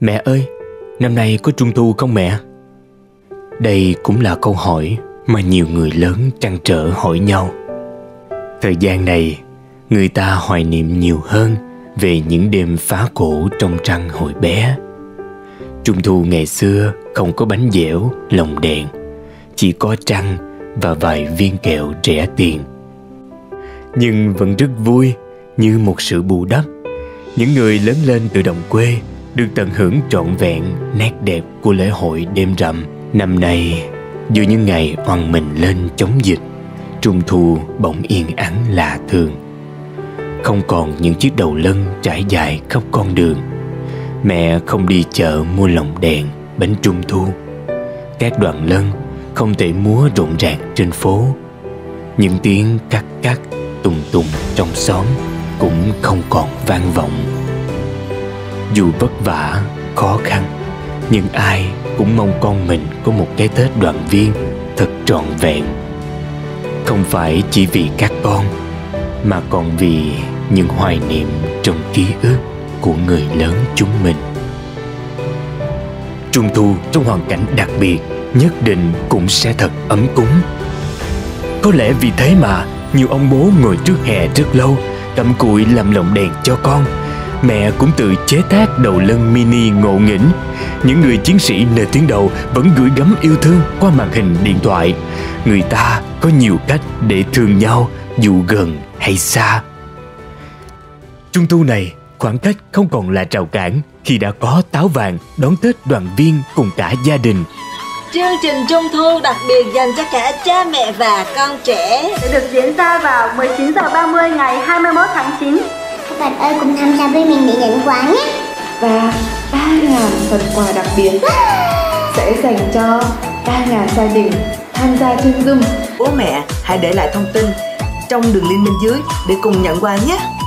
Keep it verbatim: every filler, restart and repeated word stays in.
Mẹ ơi, năm nay có trung thu không mẹ? Đây cũng là câu hỏi mà nhiều người lớn trăn trở hỏi nhau. Thời gian này, người ta hoài niệm nhiều hơn về những đêm phá cổ trong trăng hồi bé. Trung thu ngày xưa không có bánh dẻo, lồng đèn, chỉ có trăng và vài viên kẹo rẻ tiền. Nhưng vẫn rất vui, như một sự bù đắp. Những người lớn lên từ đồng quê được tận hưởng trọn vẹn nét đẹp của lễ hội đêm rằm. Năm nay, giữa những ngày oằn mình lên chống dịch, trung thu bỗng yên ắng lạ thường. Không còn những chiếc đầu lân trải dài khắp con đường. Mẹ không đi chợ mua lồng đèn, bánh trung thu. Các đoàn lân không thể múa rộn ràng trên phố. Những tiếng cắc cắc tùng tùng trong xóm cũng không còn vang vọng. Dù vất vả, khó khăn, nhưng ai cũng mong con mình có một cái Tết đoàn viên thật trọn vẹn. Không phải chỉ vì các con, mà còn vì những hoài niệm trong ký ức của người lớn chúng mình. Trung thu trong hoàn cảnh đặc biệt nhất định cũng sẽ thật ấm cúng. Có lẽ vì thế mà nhiều ông bố ngồi trước hè rất lâu, cặm cụi làm lồng đèn cho con. Mẹ cũng tự chế tác đầu lân mini ngộ nghĩnh. Những người chiến sĩ nơi tuyến đầu vẫn gửi gắm yêu thương qua màn hình điện thoại. Người ta có nhiều cách để thương nhau dù gần hay xa. Trung thu này, khoảng cách không còn là rào cản khi đã có Táo Vàng đón Tết đoàn viên cùng cả gia đình. Chương trình Trung thu đặc biệt dành cho cả cha mẹ và con trẻ sẽ được diễn ra vào mười chín giờ ba mươi ngày hai mươi mốt tháng chín. Các bạn ơi, cùng tham gia với mình để nhận quà nhé. Và ba nghìn phần quà đặc biệt sẽ dành cho ba nghìn gia đình tham gia chương dung. Bố mẹ hãy để lại thông tin trong đường link bên dưới để cùng nhận quà nhé.